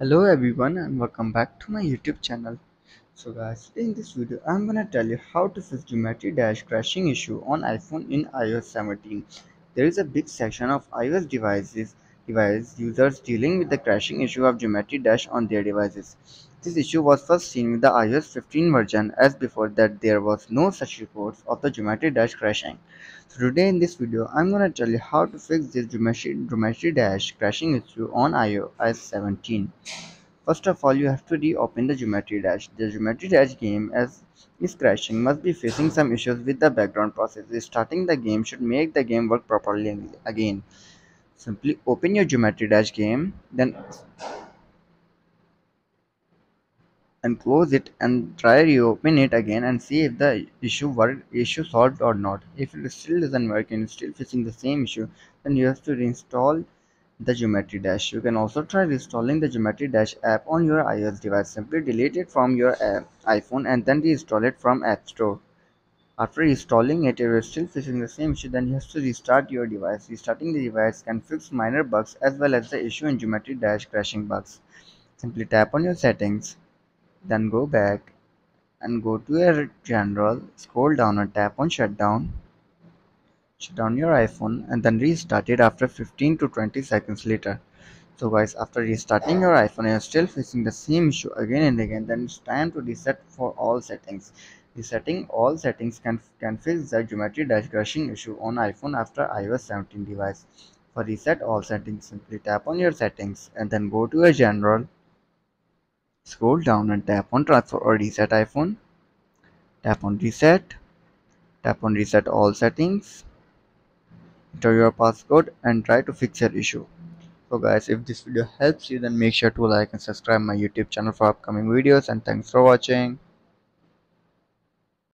Hello everyone and welcome back to my YouTube channel. So guys, in this video I'm gonna tell you how to fix Geometry Dash crashing issue on iPhone in iOS 17. There is a big section of iOS device users dealing with the crashing issue of Geometry Dash on their devices. This issue was first seen with the iOS 15 version, as before that there was no such reports of the Geometry Dash crashing. So today in this video I'm gonna tell you how to fix this Geometry Dash crashing issue on iOS 17. First of all, you have to reopen the Geometry Dash. The Geometry Dash game as is crashing must be facing some issues with the background process. Restarting the game should make the game work properly again. Simply open your Geometry Dash game, then and close it and try reopen it again and see if the issue solved or not. If it still doesn't work and still facing the same issue, then you have to reinstall the Geometry Dash. You can also try reinstalling the Geometry Dash app on your iOS device. Simply delete it from your iPhone and then reinstall it from App Store. After installing it, if you are still facing the same issue, then you have to restart your device. Restarting the device can fix minor bugs as well as the issue in Geometry Dash crashing bugs. Simply tap on your settings, then go back and go to your general, scroll down and tap on shutdown. Shut down your iPhone and then restart it after 15 to 20 seconds later. So guys, after restarting your iPhone, you are still facing the same issue again and again, then it's time to reset for all settings. Resetting all settings can fix the Geometry Dash crashing issue on iPhone after iOS 17 device. For reset all settings, simply tap on your settings and then go to your general, scroll down and tap on transfer or reset iPhone, tap on reset all settings, enter your passcode and try to fix your issue. So guys, if this video helps you, then make sure to like and subscribe my YouTube channel for upcoming videos, and thanks for watching.